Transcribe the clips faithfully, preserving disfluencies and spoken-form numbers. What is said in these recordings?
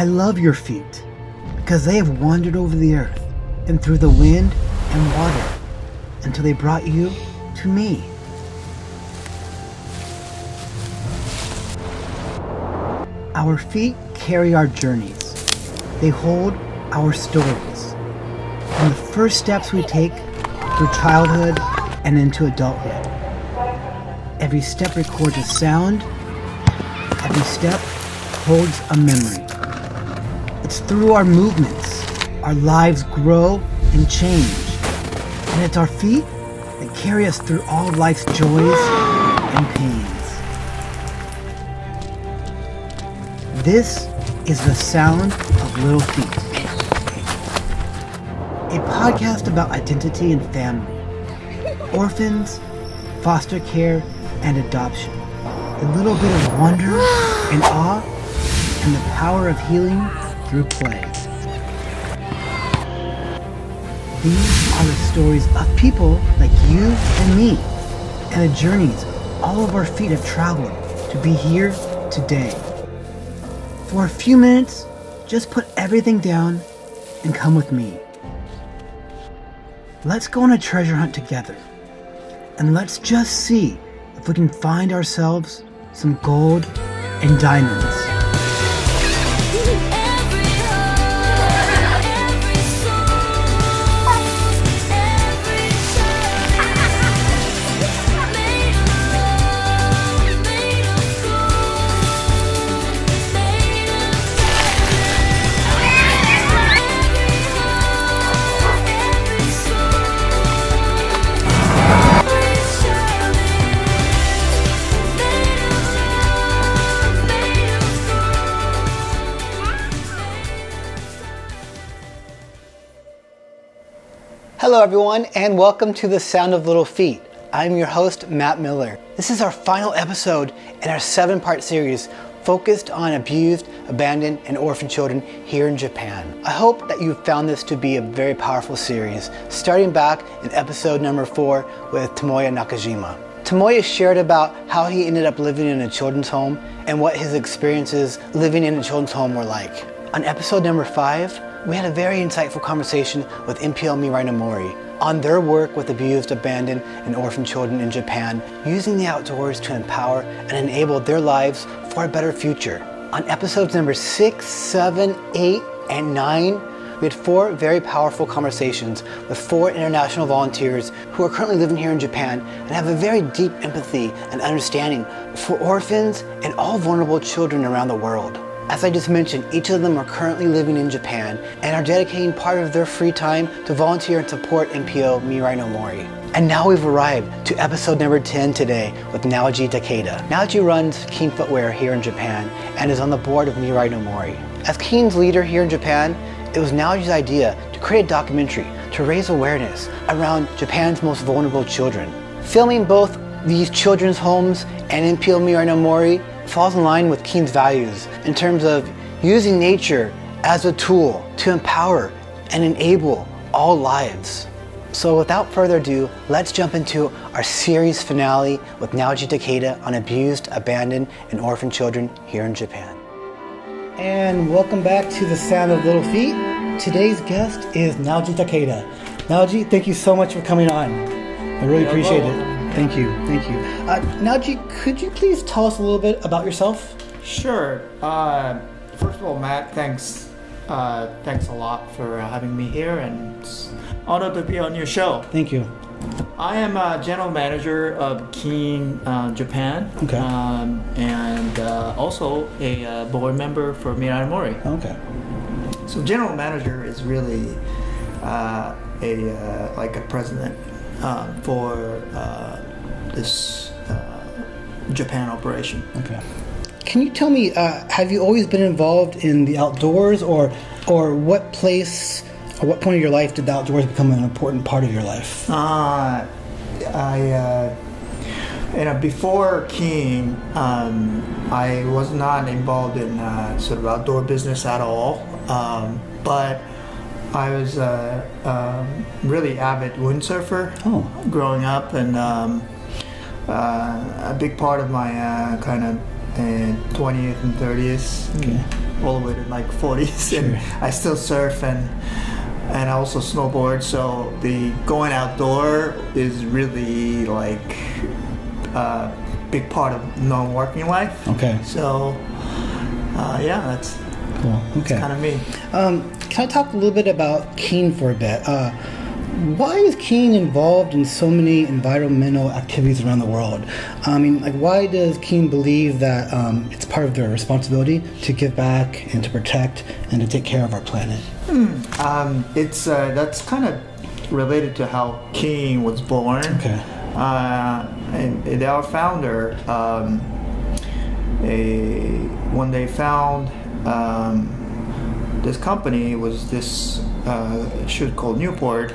I love your feet, because they have wandered over the earth, and through the wind and water, until they brought you to me. Our feet carry our journeys. They hold our stories, from the first steps we take through childhood and into adulthood. Every step records a sound. Every step holds a memory. It's through our movements our lives grow and change. And it's our feet that carry us through all life's joys and pains. This is The Sound of Little Feet, a podcast about identity and family, orphans, foster care, and adoption. A little bit of wonder and awe, and the power of healing through play. These are the stories of people like you and me, and the journeys all of our feet have traveled to be here today. For a few minutes, just put everything down and come with me. Let's go on a treasure hunt together, and let's just see if we can find ourselves some gold and diamonds. Hello everyone, and welcome to The Sound of Little Feet. I'm your host, Matt Miller. This is our final episode in our seven-part series focused on abused, abandoned, and orphan children here in Japan. I hope that you found this to be a very powerful series, starting back in episode number four with Tomoya Nakajima. Tomoya shared about how he ended up living in a children's home and what his experiences living in a children's home were like. On episode number five, we had a very insightful conversation with N P O Mirai no Mori on their work with abused, abandoned, and orphan children in Japan, using the outdoors to empower and enable their lives for a better future. On episodes number six, seven, eight, and nine, we had four very powerful conversations with four international volunteers who are currently living here in Japan and have a very deep empathy and understanding for orphans and all vulnerable children around the world. As I just mentioned, each of them are currently living in Japan and are dedicating part of their free time to volunteer and support N P O Mirai no Mori. And now we've arrived to episode number ten today with Naoji Takeda. Naoji runs Keen Footwear here in Japan and is on the board of Mirai no Mori. As Keen's leader here in Japan, it was Naoji's idea to create a documentary to raise awareness around Japan's most vulnerable children. Filming both these children's homes and N P O Mirai no Mori falls in line with Keen's values in terms of using nature as a tool to empower and enable all lives. So without further ado, let's jump into our series finale with Naoji Takeda on abused, abandoned, and orphan children here in Japan. And welcome back to The Sound of Little Feet. Today's guest is Naoji Takeda. Naoji, thank you so much for coming on. I really Hello. appreciate it. Thank you, thank you. Uh, Naoji, could you please tell us a little bit about yourself? Sure. Uh, first of all, Matt, thanks. Uh, thanks a lot for having me here, and it's an honor to be on your show. Thank you. I am a general manager of Keen uh, Japan, okay. um, and uh, also a uh, board member for Mirai no Mori. Okay. So general manager is really uh, a uh, like a president uh, for. Uh, this uh, Japan operation. Okay. Can you tell me, uh, have you always been involved in the outdoors, or or what place, or what point of your life did the outdoors become an important part of your life? Uh, I, uh, you know, before Keen, um, I was not involved in uh, sort of outdoor business at all, um, but I was a uh, um, really avid windsurfer oh. growing up, and um, Uh, a big part of my uh, kind of uh, twentieth and thirtieth, okay. all the way to like forties, sure. And I still surf and and I also snowboard. So the going outdoor is really like a big part of non-working life. Okay. So uh, yeah, that's cool. Okay. That's kind of me. Um, can I talk a little bit about Keen for a bit? Uh, Why is Keen involved in so many environmental activities around the world? I mean, like, why does Keen believe that um, it's part of their responsibility to give back and to protect and to take care of our planet? Mm. Um, it's uh, that's kind of related to how Keen was born. Okay. Uh, and, and our founder, um, a, when they found um, this company, it was this uh, shoe called Newport.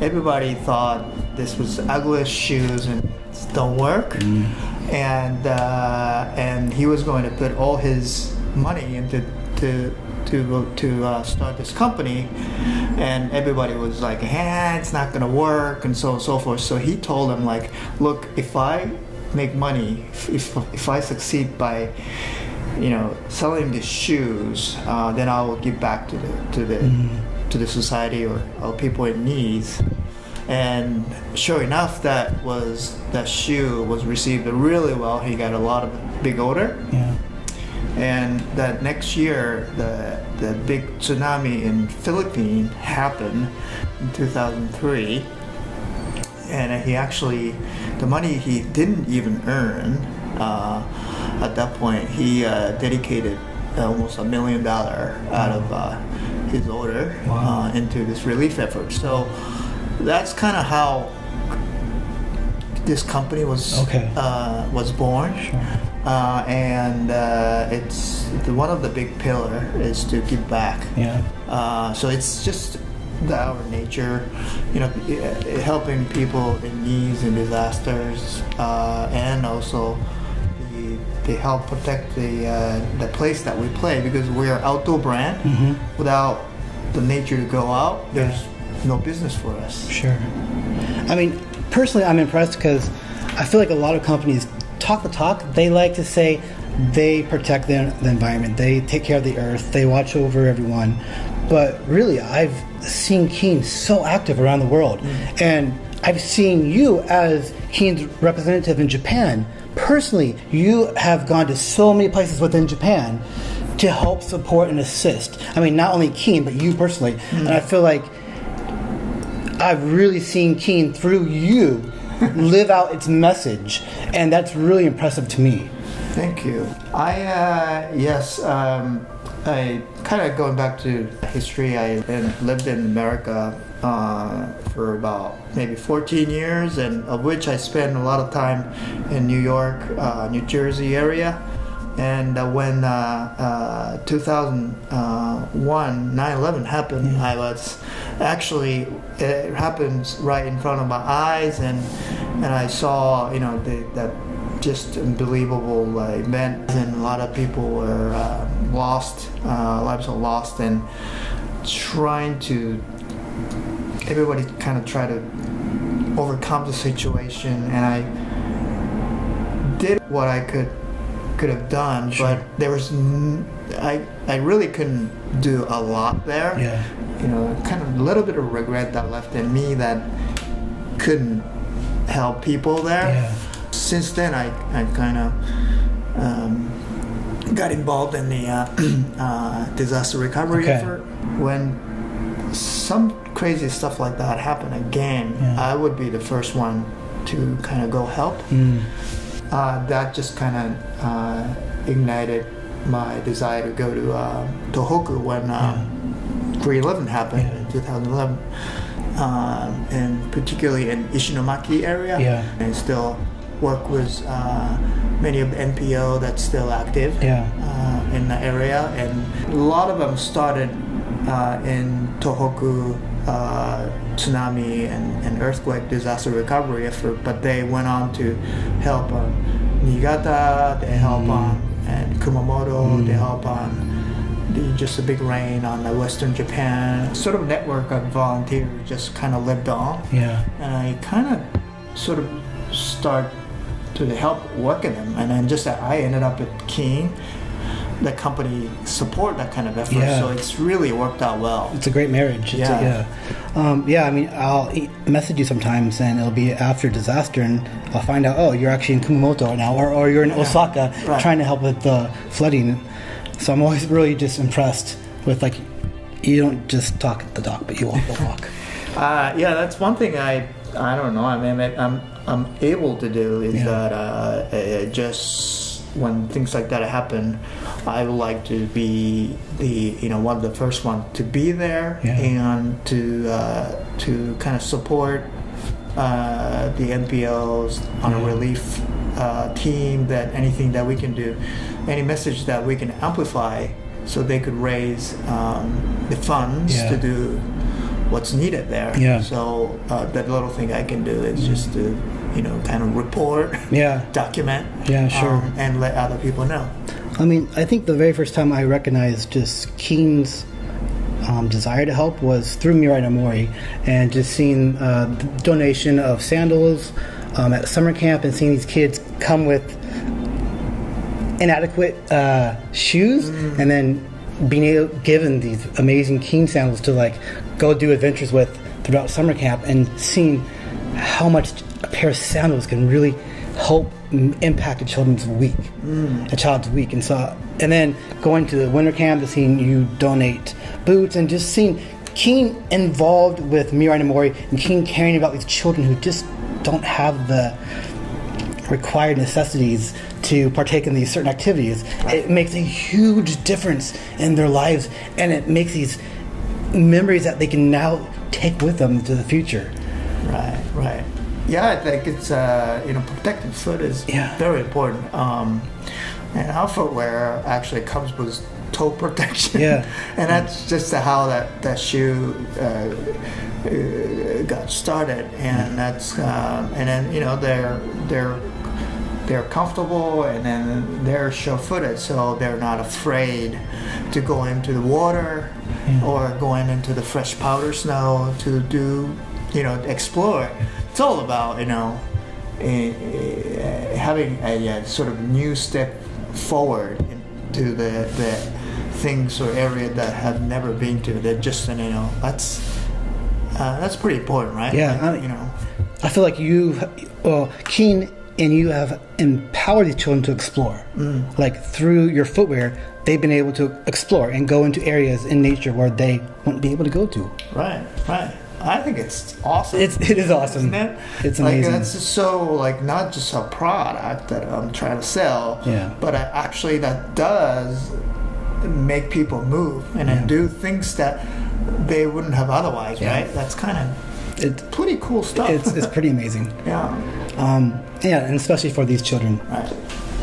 Everybody thought this was ugly shoes and don't work, mm. and uh, and he was going to put all his money into to to to uh, start this company, and everybody was like, "Eh, it's not going to work," and so on and so forth. So he told them, like, "Look, if I make money, if if I succeed by, you know, selling these shoes, uh, then I will give back to the to the." Mm. to the society or, or people in need." And sure enough, that was that shoe was received really well. He got a lot of big order, yeah. And that next year, the the big tsunami in Philippines happened in two thousand three, and he actually the money he didn't even earn uh, at that point, he uh, dedicated almost a million dollar out of uh, his order. Wow. Uh, into this relief effort. So that's kind of how this company was okay. uh, was born. Sure. Uh, and uh, it's the, one of the big pillars is to give back. Yeah. Uh, so it's just the, our nature, you know, helping people in needs and disasters, uh, and also to help protect the uh, the place that we play, because we're an outdoor brand. Mm-hmm. Without the nature to go out, there's no business for us. Sure. I mean, personally, I'm impressed because I feel like a lot of companies talk the talk. They like to say they protect the, the environment, they take care of the earth, they watch over everyone. But really, I've seen Keen so active around the world. Mm-hmm. And I've seen you as Keen's representative in Japan. Personally, you have gone to so many places within Japan to help support and assist. I mean, not only Keen, but you personally. Mm-hmm. And I feel like I've really seen Keen through you live out its message, and that's really impressive to me. Thank you. I, uh, yes, um, I kind of going back to history, I lived in America uh, for about maybe fourteen years, and of which I spent a lot of time in New York, uh, New Jersey area. And uh, when uh, uh, two thousand one, nine eleven happened, mm-hmm. I was actually, it happened right in front of my eyes, and and I saw, you know, the, that just unbelievable uh, event, and a lot of people were uh, lost, uh, lives were lost, and trying to, everybody kind of tried to overcome the situation, and I did what I could could have done, sure. But there was, n I, I really couldn't do a lot there. Yeah. You know, kind of a little bit of regret that left in me that couldn't help people there. Yeah. Since then, I, I kind of um, got involved in the uh, uh, disaster recovery okay. effort. When some crazy stuff like that happened again, yeah. I would be the first one to kind of go help. Mm. Uh, that just kind of uh, ignited my desire to go to uh, Tohoku when three eleven uh, yeah. happened yeah. in two thousand eleven, uh, and particularly in Ishinomaki area, yeah. and still work with uh, many of the N P O that's still active yeah. uh, in the area. And a lot of them started uh, in Tohoku uh, tsunami and, and earthquake disaster recovery effort, but they went on to help on Niigata, they help mm. on and Kumamoto, mm. they help on the, just a big rain on the Western Japan. Sort of network of volunteers just kind of lived on. Yeah. And I kind of sort of start to help work in them, and then just that I ended up at Keen, the company support that kind of effort. Yeah. So it's really worked out well. It's a great marriage. It's yeah. A, yeah. Um, yeah, I mean, I'll message you sometimes and it'll be after disaster and I'll find out, oh, you're actually in Kumamoto right now, or, or you're in yeah. Osaka right. trying to help with the flooding. So I'm always really just impressed with, like, you don't just talk the talk, but you walk the walk. Uh, yeah, that's one thing I I don't know. I mean, I'm I'm able to do is yeah. that uh, just when things like that happen, I would like to be the you know one of the first one to be there yeah. and to uh, to kind of support uh, the N P Os on yeah. a relief uh, team. That anything that we can do, any message that we can amplify, so they could raise um, the funds yeah. to do what's needed there. Yeah. So uh, that little thing I can do is just to, you know, kind of report, yeah. document, yeah, sure, um, and let other people know. I mean, I think the very first time I recognized just Keen's um, desire to help was through Mirai no Mori, and just seeing uh, the donation of sandals um, at summer camp and seeing these kids come with inadequate uh, shoes mm. and then being able, given these amazing Keen sandals to like go do adventures with throughout summer camp, and seeing how much a pair of sandals can really help impact a children's week, mm. a child's week. And so, and then going to the winter camp and seeing you donate boots, and just seeing Keen involved with Mirai no Mori and Keen caring about these children who just don't have the required necessities to partake in these certain activities. It makes a huge difference in their lives, and it makes these memories that they can now take with them to the future. Right, right. Yeah, I think it's, uh, you know, protecting foot is yeah. very important. Um, and our footwear actually comes with toe protection. Yeah. And that's just how that, that shoe uh, got started. And that's, um, and then, you know, they're, they're, they're comfortable, and then they're sure-footed, so they're not afraid to go into the water yeah. or going into the fresh powder snow to do, you know, explore. It's all about, you know, having a, a sort of new step forward into the, the things or area that have never been to. That just, you know, that's uh, that's pretty important, right? Yeah, like, I, you know, I feel like you, well, Keen. And you have empowered these children to explore. Mm. Like through your footwear, they've been able to explore and go into areas in nature where they wouldn't be able to go to. Right, right. I think it's awesome. It's, it is awesome. Isn't it? It's amazing. Like, that's just so, like, not just a product that I'm trying to sell, yeah. but I, actually that does make people move and yeah. do things that they wouldn't have otherwise, yeah. right? That's kind of it's pretty cool stuff. It's, it's pretty amazing. yeah. Um, yeah, and especially for these children. Right.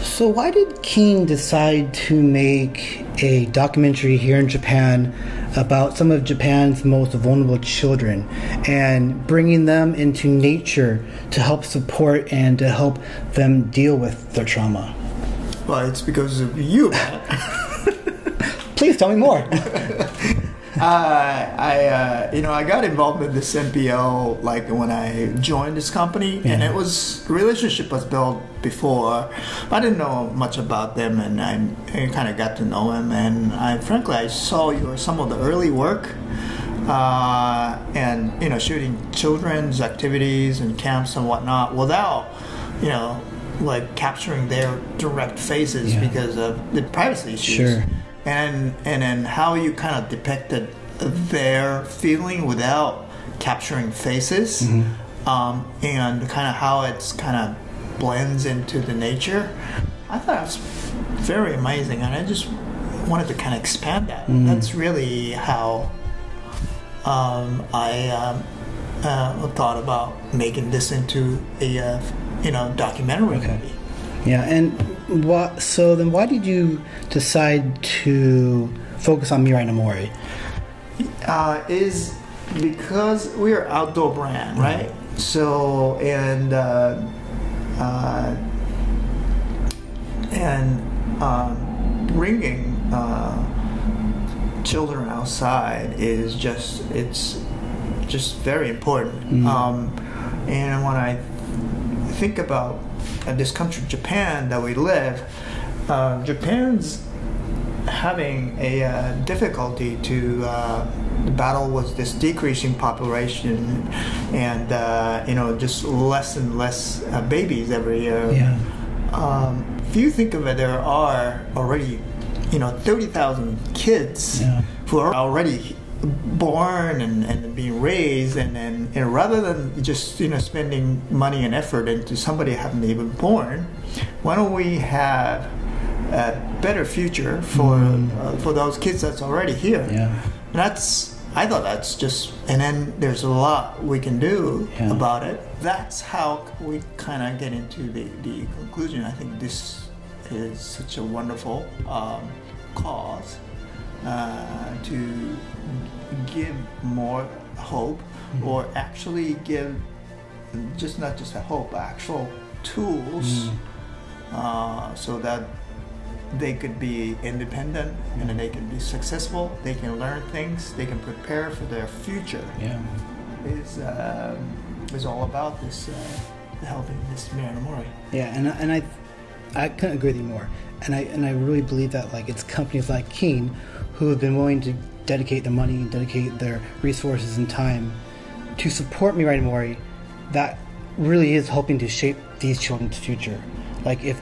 So why did Keen decide to make a documentary here in Japan about some of Japan's most vulnerable children and bringing them into nature to help support and to help them deal with their trauma? Well, it's because of you. Please tell me more. Uh, I, uh, you know, I got involved with this N P O like when I joined this company, yeah. and it was relationship was built before. I didn't know much about them, and I, I kind of got to know them. And I, frankly, I saw your some of the early work, uh, and you know, shooting children's activities and camps and whatnot without, you know, like capturing their direct faces yeah. because of the privacy issues. Sure. And and then how you kind of depicted their feeling without capturing faces, mm-hmm. um, and kind of how it's kind of blends into the nature. I thought it was very amazing, and I just wanted to kind of expand that. Mm-hmm. That's really how um, I um, uh, thought about making this into a uh, you know documentary okay. movie. Yeah, and what, so then why did you decide to focus on Mirai no Mori? Uh, is because we are outdoor brand, right? Mm-hmm. So, and, uh, uh, and uh, bringing uh, children outside is just, it's just very important. Mm-hmm. um, and when I think about this country, Japan, that we live, uh, Japan's having a uh, difficulty to uh, battle with this decreasing population, and uh, you know, just less and less uh, babies every year. Yeah. Um, if you think of it, there are already, you know, thirty thousand kids, yeah, who are already born and, and being raised, and then, you know, rather than just, you know, spending money and effort into somebody who hasn't even born, why don't we have a better future for mm-hmm. uh, for those kids that's already here? Yeah. And that's, I thought that's just, and then there's a lot we can do, yeah, about it. That's how we kind of get into the, the conclusion. I think this is such a wonderful um, cause uh, to give more hope, mm-hmm. or actually give just not just a hope, actual tools, mm-hmm. uh, so that they could be independent, mm-hmm. and then they can be successful, they can learn things, they can prepare for their future. Yeah. It's, uh, it's all about this, uh, helping this Mirai no Mori. Yeah, and, and I, I couldn't agree with you more. And I, and I really believe that, like, it's companies like Keen who have been willing to dedicate the money, dedicate their resources and time to support Mirai no Mori, that really is helping to shape these children's future. Like, if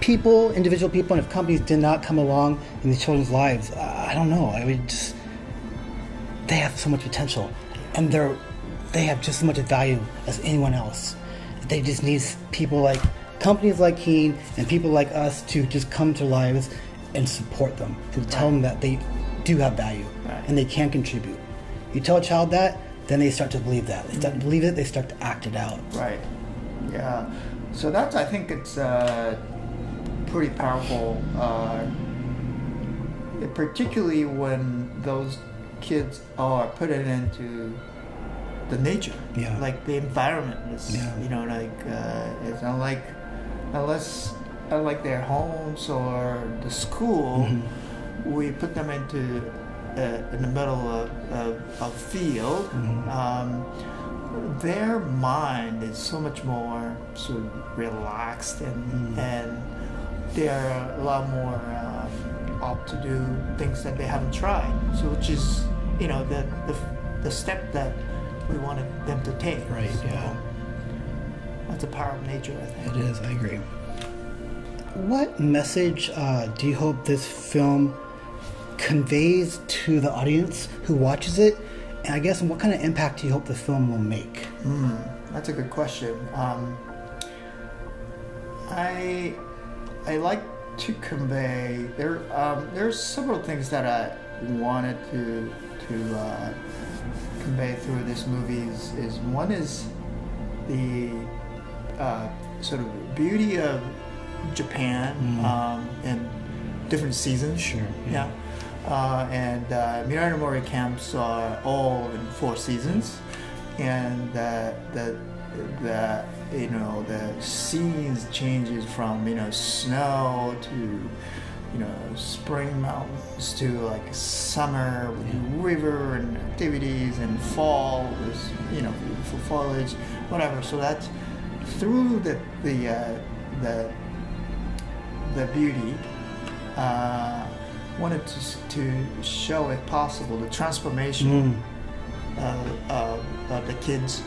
people, individual people, and if companies did not come along in these children's lives, I don't know. I would just, they have so much potential, and they're, they have just as much value as anyone else. They just need people like companies like Keen and people like us to just come to lives and support them and tell them that they do have value, right, and they can contribute. You tell a child that, then they start to believe that. They start to believe it, they start to act it out. Right. Yeah. So that's, I think it's uh, pretty powerful, uh, particularly when those kids are put into the nature, yeah, like the environment. Is, yeah. You know, like uh, it's not like, unless, unlike their homes or the school. Mm-hmm. We put them into uh, in the middle of a field. Mm-hmm. Um, their mind is so much more sort of relaxed, and mm-hmm. and they are a lot more um, apt to do things that they haven't tried. So, which is, you know, the the, the step that we wanted them to take. Right. So yeah. That's the power of nature, I think. It is. I agree. What message uh, do you hope this film conveys to the audience who watches it, and I guess what kind of impact do you hope the film will make? Mm, that's a good question. Um, I I like to convey there. Um, there's several things that I wanted to to uh, convey through this movie. Is, is one is the uh, sort of beauty of Japan, mm. um, and different seasons. Sure. Yeah. yeah. Uh, and uh, Mirai no Mori camps are all in four seasons, and the, the the you know the scenes changes from, you know, snow to, you know, spring mountains to like summer with, yeah, river and activities, and fall is, you know, beautiful foliage, whatever. So that's through the the uh, the the beauty. Uh, wanted to, to show, if possible, the transformation mm. of, of, of the kid's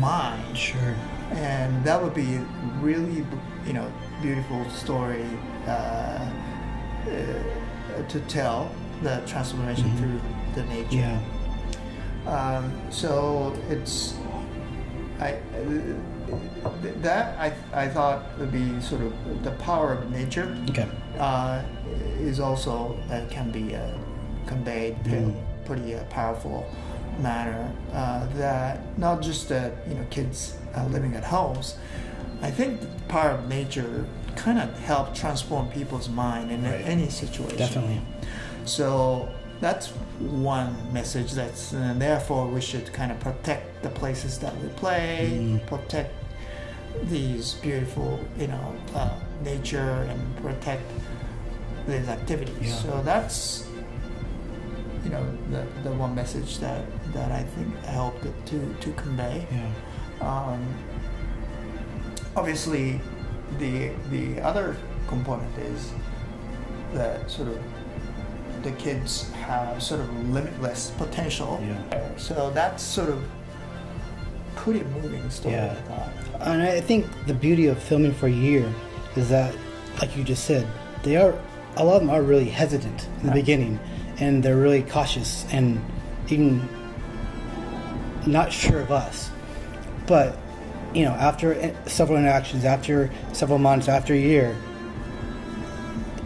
mind. Sure. And that would be really, you know, beautiful story uh, uh, to tell the transformation mm-hmm. through the nature. Yeah. Um, so it's, I, uh, that I, I thought would be sort of the power of nature. Okay. Uh, is also uh, can be uh, conveyed mm. in a pretty uh, powerful manner. Uh, that not just that, you know, kids uh, living at homes. I think the power of nature kind of helped transform people's mind in, right, any situation. Definitely. So that's one message. That's, and therefore we should kind of protect the places that we play, mm. protect these beautiful, you know, uh, nature, and protect these activities. Yeah. So that's, you know, the, the one message that, that I think helped it to, to convey. Yeah. Um, obviously, the the other component is the sort of the kids have sort of limitless potential. Yeah. So that's sort of pretty moving story. Yeah. I thought. And I think the beauty of filming for a year is that, like you just said, they are a lot of them are really hesitant in the yeah. beginning, and they're really cautious and even not sure of us. But you know, after several interactions, after several months, after a year,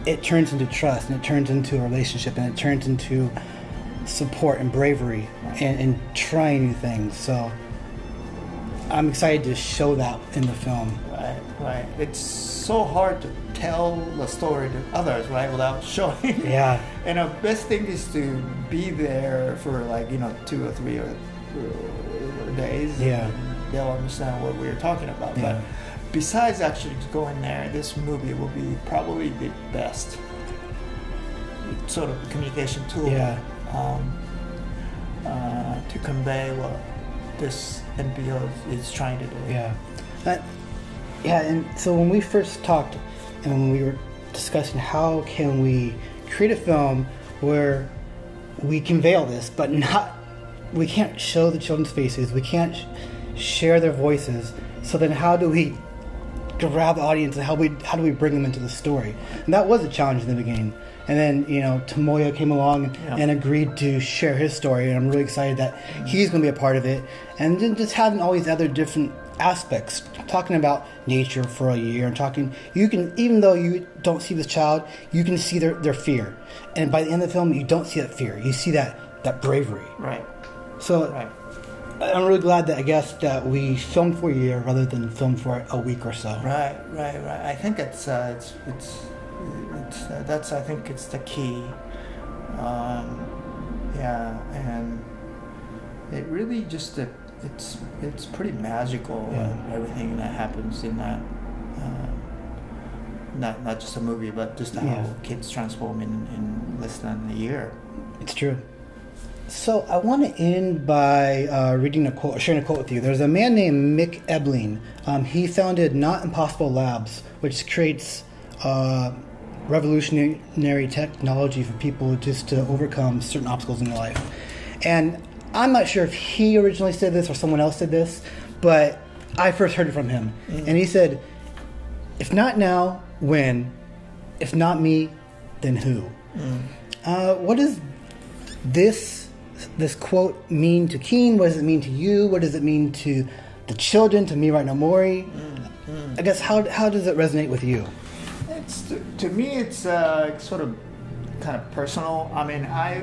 it turns into trust, and it turns into a relationship, and it turns into support and bravery and, and trying new things. So I'm excited to show that in the film. Right, right. It's so hard to tell the story to others, right, without showing. Yeah. And the best thing is to be there for like, you know, two or three or, or days. Yeah. They'll understand what we're talking about. Yeah. But besides actually going there, this movie will be probably the best sort of communication tool yeah. um, uh, to convey what this N P O is trying to do. Yeah. That, yeah, and so when we first talked and when we were discussing how can we create a film where we convey all this, but not, we can't show the children's faces, we can't sh share their voices, so then how do we grab the audience and how we how do we bring them into the story? And that was a challenge in the beginning. And then, you know, Tomoya came along yeah. and agreed to share his story, and I'm really excited that mm-hmm. he's going to be a part of it. And then just having all these other different aspects, talking about nature for a year, and talking, you can, even though you don't see this child, you can see their, their fear. And by the end of the film, you don't see that fear. You see that, that bravery. Right. So right. I'm really glad that, I guess, that we filmed for a year rather than film for a week or so. Right, right, right. I think it's, uh, it's, it's, It's, uh, that's, I think, it's the key. Um, yeah, and it really just, it, it's it's pretty magical, yeah. uh, everything that happens in that. Uh, not not just a movie, but just how yeah. kids transform in, in less than a year. It's true. So I want to end by uh, reading a quote, sharing a quote with you. There's a man named Mick Ebeling. Um, he founded Not Impossible Labs, which creates... Uh, revolutionary technology for people just to overcome certain obstacles in their life. And I'm not sure if he originally said this or someone else said this, but I first heard it from him. Mm-hmm. And he said, if not now, when? If not me, then who? Mm-hmm. Uh, what does this, this quote mean to Keen? What does it mean to you? What does it mean to the children, to Mirai no Mori? Mm-hmm. I guess, how, how does it resonate with you? It's, to, to me, it's uh, sort of kind of personal. I mean, I,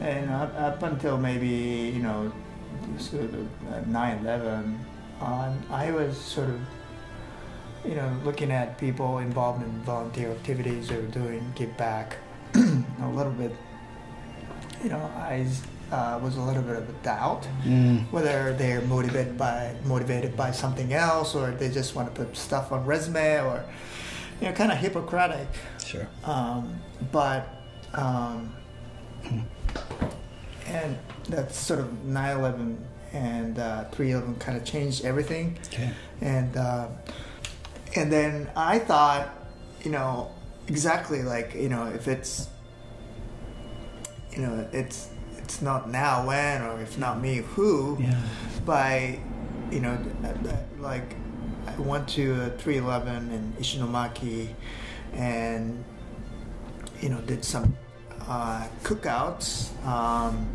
and up, up until maybe, you know, sort of nine eleven, um, I was sort of, you know, looking at people involved in volunteer activities or doing give back a little bit, you know, I uh, was a little bit of a doubt mm. whether they're motivated by motivated by something else, or they just want to put stuff on resume, or, you know, kind of Hippocratic. Sure. Um, but um, and that's sort of nine eleven and uh, three eleven kind of changed everything. Okay. And uh, and then I thought, you know, exactly like, you know, if it's, you know, it's it's not now when, or if not me who, yeah. by, you know, like I went to a three eleven in Ishinomaki, and, you know, did some uh, cookouts, um,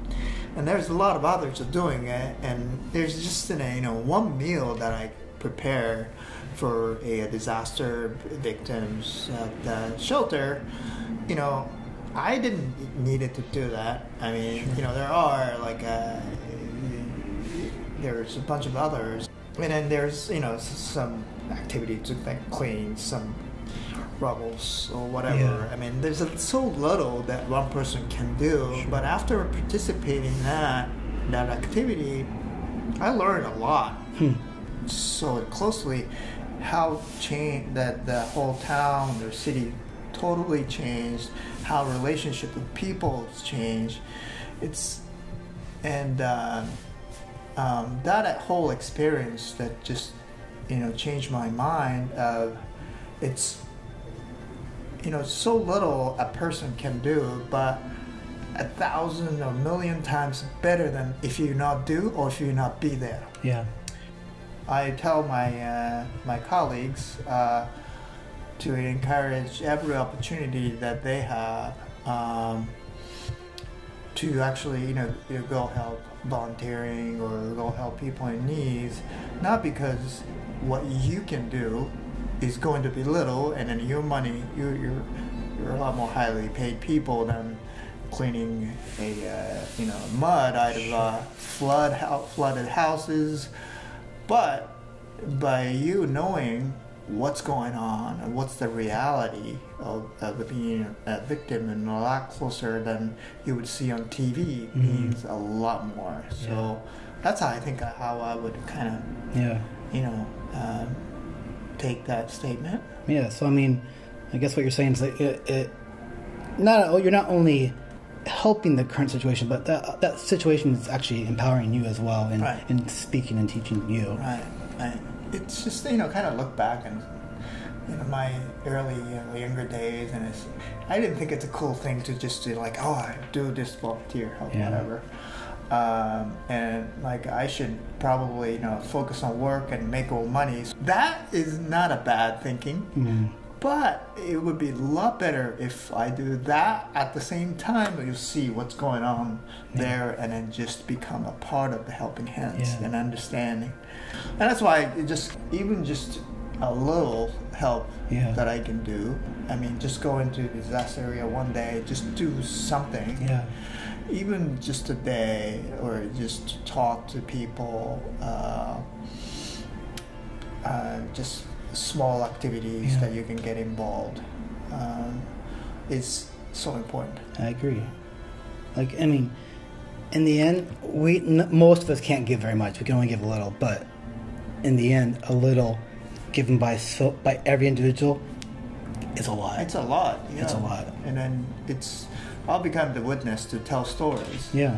and there's a lot of others doing it, and there's just an, you know, one meal that I prepare for a disaster victims at the shelter, you know. I didn't need it to do that. I mean, sure. you know, there are like uh, there's a bunch of others, and then there's, you know, some activity to like clean some rubbles or whatever. Yeah. I mean, there's a, so little that one person can do, sure. but after participating in that that activity, I learned a lot. Hmm. So closely, how change that the whole town, their city, totally changed. How relationship with people change, it's and uh, um, that whole experience that just, you know, changed my mind. Of it's you know, so little a person can do, but a thousand or million times better than if you not do or if you not be there. Yeah. I tell my uh, my colleagues uh, to encourage every opportunity that they have um, to actually, you know, you go help volunteering or go help people in need, not because what you can do is going to be little, and then your money, you, you're you're a lot more highly paid people than cleaning a uh, you know mud out of uh, flood flooded houses. But by you knowing what's going on and what's the reality of, of being a victim, and a lot closer than you would see on T V, mm-hmm. means a lot more. So yeah. that's how I think how I would kind of yeah you know um, take that statement. Yeah. So I mean, I guess what you're saying is that it, it not you're not only helping the current situation, but that that situation is actually empowering you as well, and right. and speaking and teaching you. Right, right. It's just, you know, kind of look back and, you know, my early, you know, younger days, and it's, I didn't think it's a cool thing to just do like, oh, I do this volunteer help, yeah. whatever. Um, and like I should probably, you know, focus on work and make old money. So that is not a bad thinking. Mm. But it would be a lot better if I do that at the same time you see what's going on yeah. there, and then just become a part of the helping hands yeah. and understanding. And that's why it just even just a little help yeah. that I can do. I mean, just go into a disaster area one day, just do something. Yeah. Even just a day, or just talk to people, uh, uh, just small activities yeah. that you can get involved. Um, it's so important. I agree. Like, I mean, in the end, we n most of us can't give very much. We can only give a little, but in the end, a little given by so by every individual is a lot. It's a lot. Yeah. It's a lot. And then it's, I'll become the witness to tell stories. Yeah.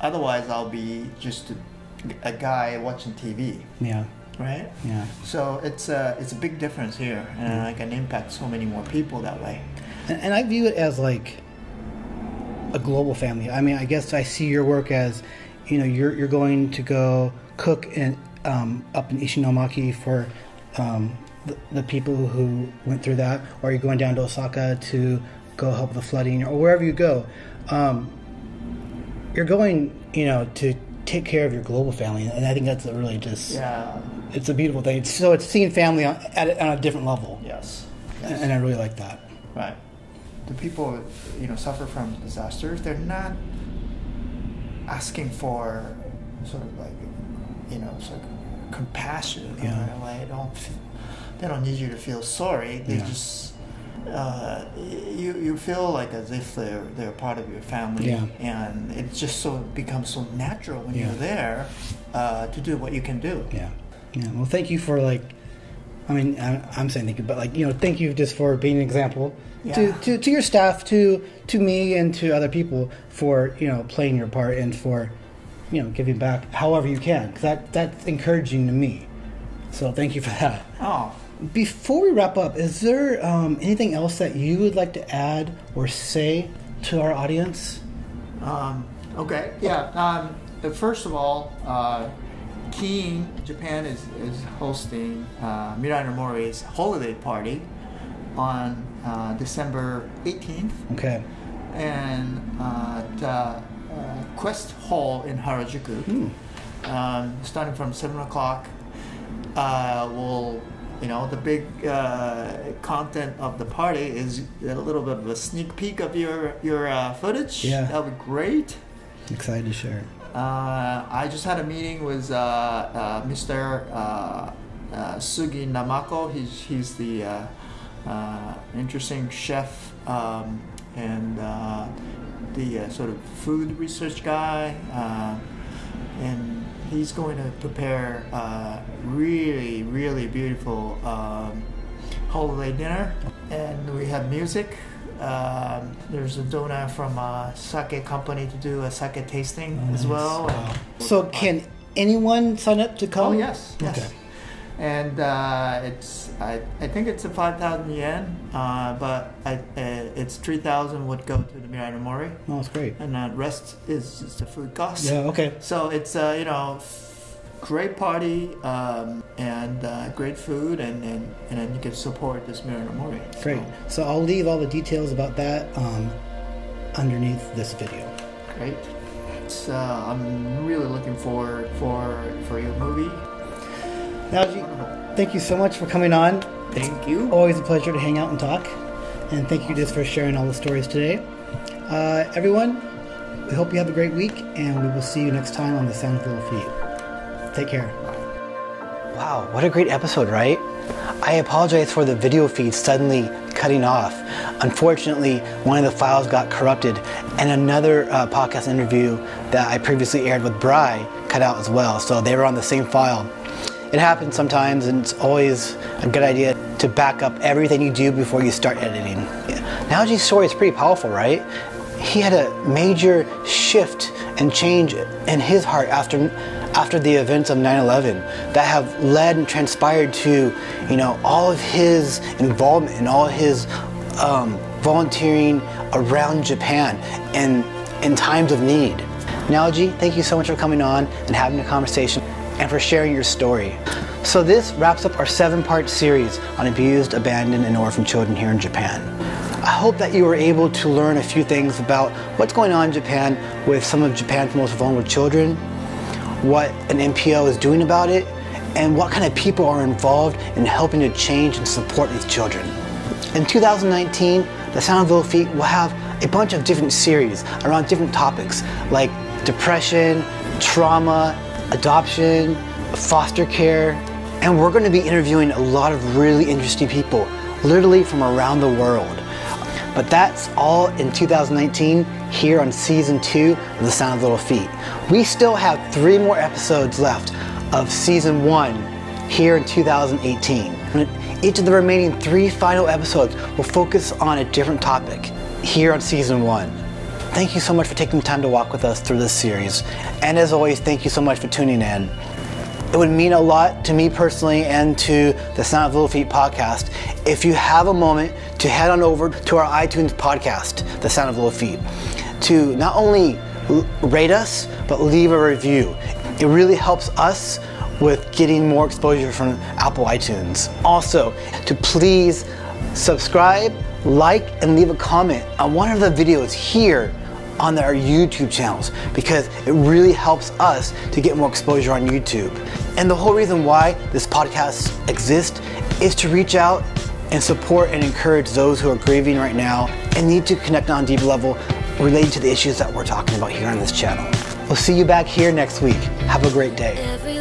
Otherwise, I'll be just a, a guy watching T V. Yeah. Right? Yeah. So it's a, it's a big difference here, and yeah. I can impact so many more people that way. And, and I view it as like a global family. I mean, I guess I see your work as, you know, you're, you're going to go cook in, um, up in Ishinomaki for um, the, the people who went through that, or you're going down to Osaka to go help the flooding, or wherever you go. Um, you're going, you know, to take care of your global family, and I think that's really just... Yeah. It's a beautiful thing. It's, so it's seeing family on, at, on a different level. Yes. yes. And I really like that. Right. The people, you know, suffer from disasters. They're not asking for sort of like, you know, sort of compassion. Yeah. Or like, they don't, they don't need you to feel sorry. They yeah. just uh, you you feel like as if they're they're part of your family. Yeah. And it just so becomes so natural when yeah. you're there uh, to do what you can do. Yeah. Yeah, well, thank you for, like, I mean, I'm, I'm saying thank you, but, like, you know, thank you just for being an example yeah. to, to, to your staff, to to me, and to other people for, you know, playing your part and for, you know, giving back however you can. Because that, that's encouraging to me. So thank you for that. Oh. Before we wrap up, is there um, anything else that you would like to add or say to our audience? Um, okay, yeah. Um, first of all... Uh, Keen Japan is, is hosting uh, Mirai no Mori's holiday party on uh, December eighteenth. Okay. And uh, at uh, uh, Quest Hall in Harajuku, mm. um, starting from seven o'clock, uh, we'll, you know, the big uh, content of the party is a little bit of a sneak peek of your, your uh, footage. Yeah. That'll be great. Excited to share. Uh, I just had a meeting with uh, uh, Mister Uh, uh, Sugi Namako. He's, he's the uh, uh, interesting chef um, and uh, the uh, sort of food research guy. Uh, and he's going to prepare uh, really, really beautiful um, holiday dinner. And we have music. Um, there's a donor from a sake company to do a sake tasting nice. As well. Wow. So can anyone sign up to come? Oh yes, yes. Okay. and uh, it's I, I think it's a five thousand yen, uh, but I, uh, it's three thousand would go to the Mirai no Mori. Oh, that's great. And the rest is just the food cost. Yeah, okay. So it's uh, you know, great party um, and uh, great food, and and and then you can support this Mirai no Mori. So. Great. So I'll leave all the details about that um, underneath this video. Great. So uh, I'm really looking forward for for your movie. Naoji, thank you so much for coming on. Thank you. It's always a pleasure to hang out and talk. And thank you just for sharing all the stories today. Uh, everyone, we hope you have a great week, and we will see you next time on The Sound of Little Feet. Take care. Wow, what a great episode, right? I apologize for the video feed suddenly cutting off. Unfortunately, one of the files got corrupted, and another uh, podcast interview that I previously aired with Bri cut out as well, so they were on the same file. It happens sometimes, and it's always a good idea to back up everything you do before you start editing. Naoji's story is pretty powerful, right? He had a major shift and change in his heart after after the events of nine eleven that have led and transpired to, you know, all of his involvement and all his um, volunteering around Japan and in times of need. Naoji, thank you so much for coming on and having a conversation, and for sharing your story. So this wraps up our seven-part series on abused, abandoned, and orphaned children here in Japan. I hope that you were able to learn a few things about what's going on in Japan with some of Japan's most vulnerable children, what an N P O is doing about it, and what kind of people are involved in helping to change and support these children. In two thousand nineteen, The Sound of Little Feet will have a bunch of different series around different topics like depression, trauma, adoption, foster care, and we're going to be interviewing a lot of really interesting people, literally from around the world. But that's all in two thousand nineteen here on season two of The Sound of Little Feet. We still have three more episodes left of season one here in two thousand eighteen. Each of the remaining three final episodes will focus on a different topic here on season one. Thank you so much for taking the time to walk with us through this series. And as always, thank you so much for tuning in. It would mean a lot to me personally and to the Sound of Little Feet podcast if you have a moment to head on over to our iTunes podcast, The Sound of Little Feet, to not only rate us, but leave a review. It really helps us with getting more exposure from Apple iTunes. Also, to please subscribe, like, and leave a comment on one of the videos here on our YouTube channels, because it really helps us to get more exposure on YouTube. And the whole reason why this podcast exists is to reach out and support and encourage those who are grieving right now and need to connect on a deep level related to the issues that we're talking about here on this channel. We'll see you back here next week. Have a great day.